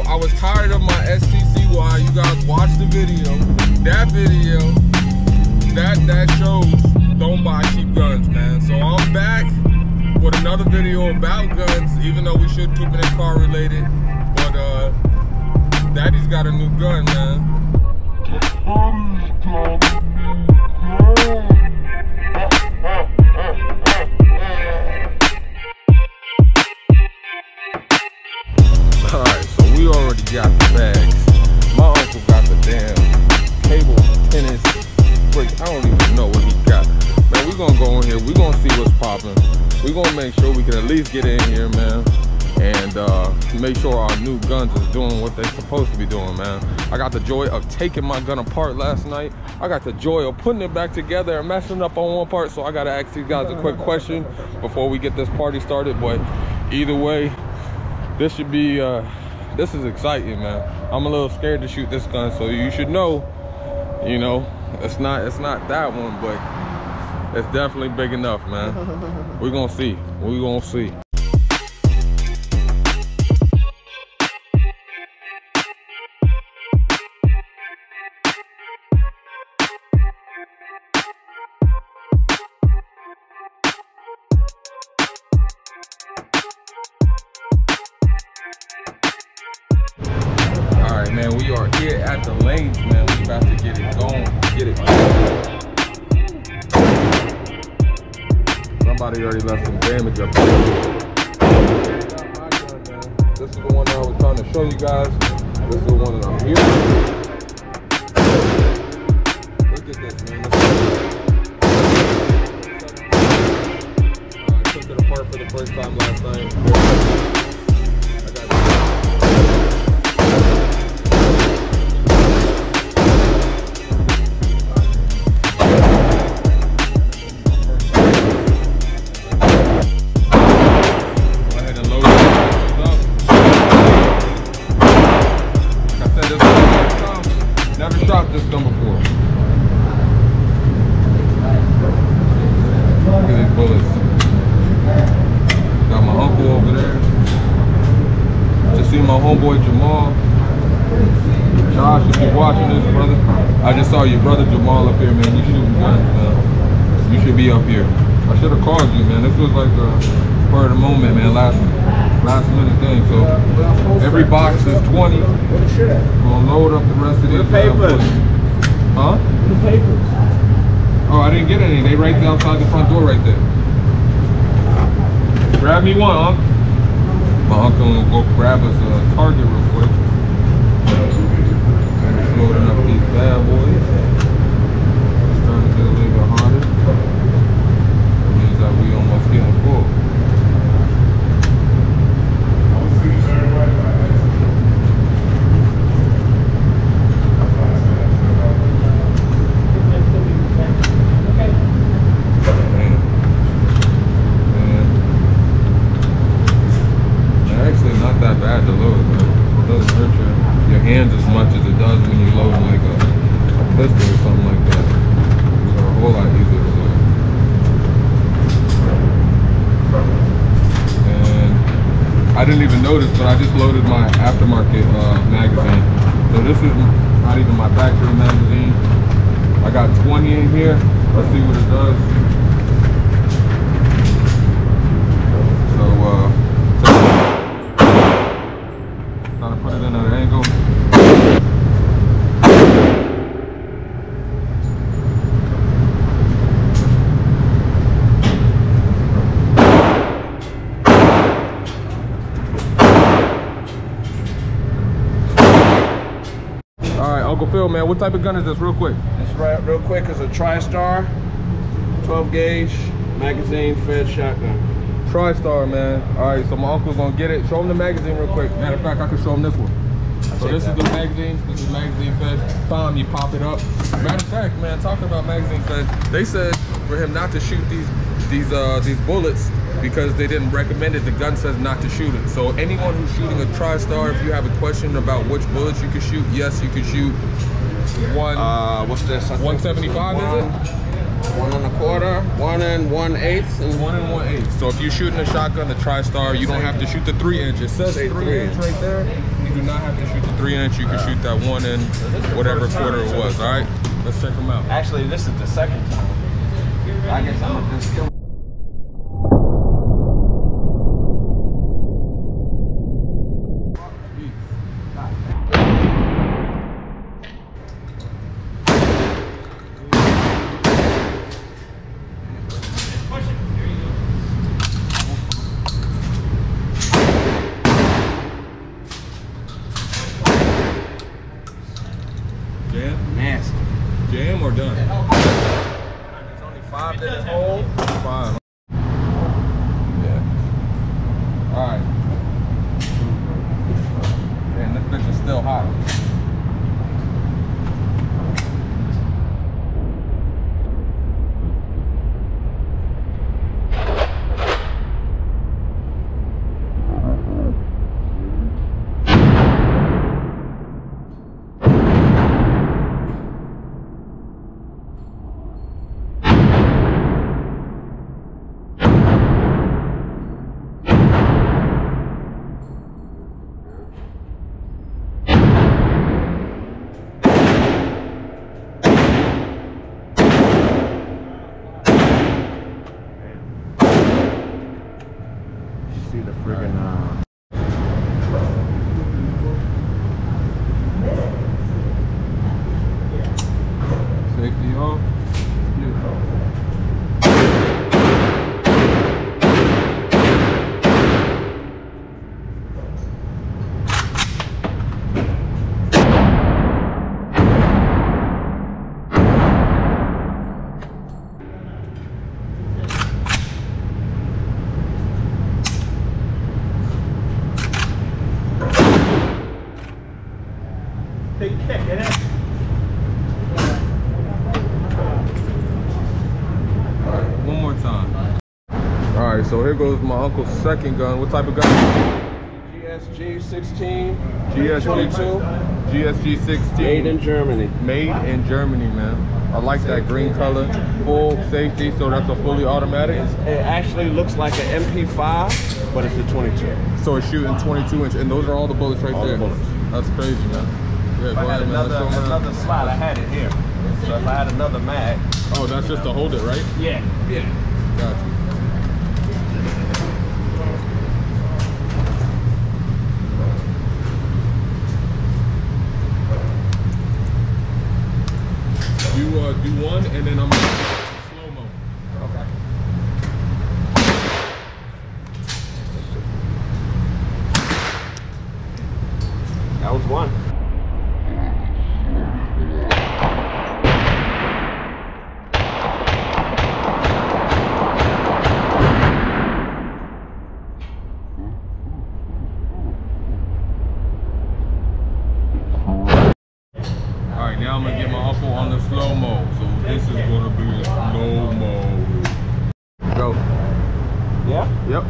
I was tired of my SCCY. You guys watch the video, that shows don't buy cheap guns, man. So I'm back with another video about guns, even though we should keep it car related. But Daddy's got a new gun, man. Got the bags. My uncle got the damn cable, tennis, freak. I don't even know what he got. Man, we're gonna go in here. We're gonna see what's popping. We're gonna make sure we can at least get in here, man. And make sure our new guns is doing what they're supposed to be doing, man. I got the joy of taking my gun apart last night. I got the joy of putting it back together and messing up on one part. So I gotta ask you guys a quick question before we get this party started. But either way, this should be... This is exciting, man. I'm a little scared to shoot this gun, so you should know, you know, it's not that one, but it's definitely big enough, man. We're gonna see. We're gonna see. Man, we are here at the lanes, man. We about to get it going, get it going. Somebody already left some damage up there. This is the one that I was trying to show you guys. This is the one that I'm here. Look at this, man. I took it apart for the first time last night. Homeboy Jamal, Josh, if you're watching this, brother, I just saw your brother Jamal up here, man. You shooting guns, man. You should be up here. I should have called you, man. This was like a spur of the moment, man. Last minute thing. So every box is 20. We're gonna load up the rest of these papers. Huh? The papers. Oh, I didn't get any. They right there outside the front door, right there. Grab me one, huh? My uncle will go grab us a Target real quick. Just loading up these bad boys. It's starting to get a little bit harder. It means that we almost getting full. Notice, but I just loaded my aftermarket magazine. So this is not even my factory magazine. I got 20 in here. Let's see what it does. So try to put it in at an angle. Phil, man, what type of gun is this, real quick? It's right, real quick, it's a TriStar 12 gauge magazine fed shotgun. TriStar, man. All right, so my uncle's gonna get it. Show him the magazine real quick. Matter of fact, I can show him this one. So this is the magazine. This is magazine fed. Bam, you pop it up. Matter of fact, man, talking about magazine fed, they said for him not to shoot these these bullets because they didn't recommend it. The gun says not to shoot it. So anyone who's shooting a TriStar, if you have a question about which bullets you can shoot, yes, you can shoot one. What's this? 175 is it? 1 1/4, 1 1/8, and 1 1/8. So if you're shooting a shotgun, the TriStar, you don't have to shoot the 3-inch. It says 3-inch right there. You do not have to shoot the 3-inch. You can shoot that 1 1/4 it was. All right, let's check them out. Actually, this is the second time. I guess I'm gonna just kill. Jam or done? There's only 5 minutes hold. Fine. Yeah. Alright. Man, this bitch is still hot. Big kick, isn't it? Alright, one more time. Alright, so here goes my uncle's second gun. What type of gun? GSG16. GSG22. GSG16. Made in Germany. Made in Germany, man. I like that green color. Full safety, so that's a fully automatic. It actually looks like an MP5, but it's a 22. So it's shooting 22-inch, and those are all the bullets right there. That's crazy, man. Yeah, if I had another slide, I had it here. So if I had another mag. Oh, that's just to hold it, right? Yeah. Yeah. Gotcha. You do one, and then I'm going to slow-mo. Okay. That was one. Now I'm gonna get my uncle on the slow mo, so this is gonna be the slow mo. Go. Yeah? Yep.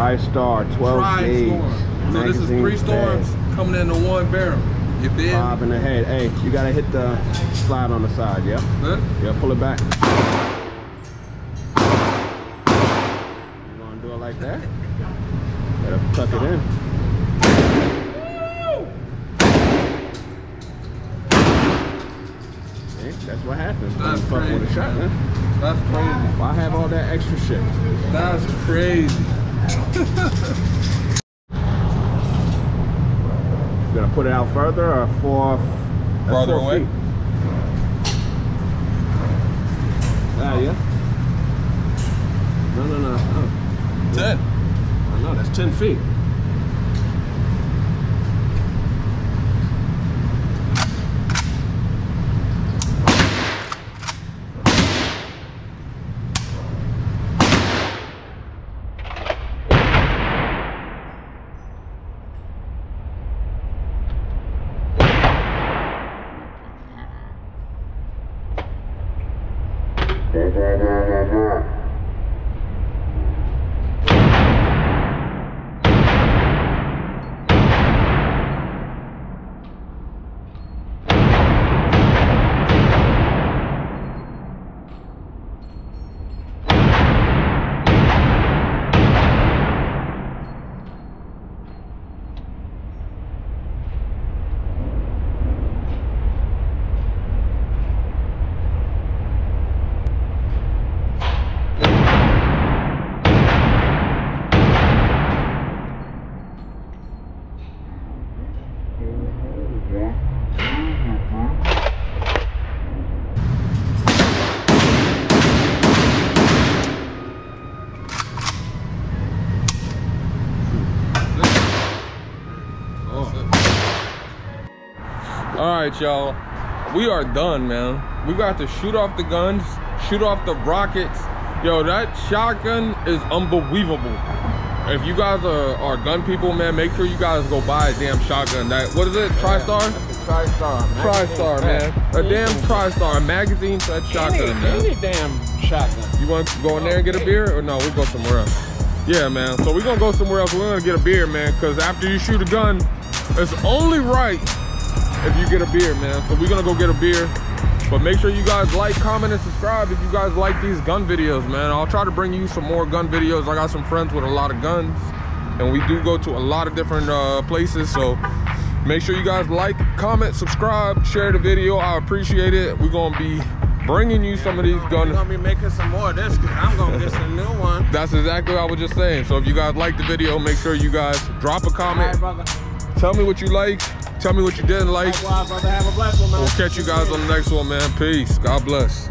TriStar 12 gauge. So this is 3 storms coming into 1 barrel. You feel? 5 in the head. Hey, you gotta hit the slide on the side. Yeah. Huh? Yeah. Pull it back. You gonna do it like that? Gotta tuck it in. That's what happens. That's crazy. Fuck with a shotgun. That's crazy. Why have all that extra shit? That's crazy. Gonna put it out further or farther away? Ah, yeah. No. Oh. 10. I know, that's 10 feet. Alright y'all, we are done, man. We got to shoot off the guns, shoot off the rockets. Yo, that shotgun is unbelievable. If you guys are gun people, man, make sure you guys go buy a damn shotgun. That, what is it, TriStar? That's a TriStar, man. A damn TriStar magazine for that shotgun, man. Any damn shotgun. You want to go in there and get a beer? Or no, we'll go somewhere else. Yeah, man, so we're going to go somewhere else. We're going to get a beer, man, because after you shoot a gun, it's only right if you get a beer, man. So we're gonna go get a beer, but make sure you guys like, comment, and subscribe if you guys like these gun videos, man. I'll try to bring you some more gun videos. I got some friends with a lot of guns, and we do go to a lot of different places, so make sure you guys like, comment, subscribe, share the video. I appreciate it. We're gonna be bringing you some of these guns. We're gonna be making some more of this, 'cause I'm gonna get some new one. That's exactly what I was just saying. So if you guys like the video, make sure you guys drop a comment. All right, brother. Tell me what you like. Tell me what you didn't like. Likewise, brother. Have a blessed one, man. We'll catch you guys on the next one, man. Peace. God bless.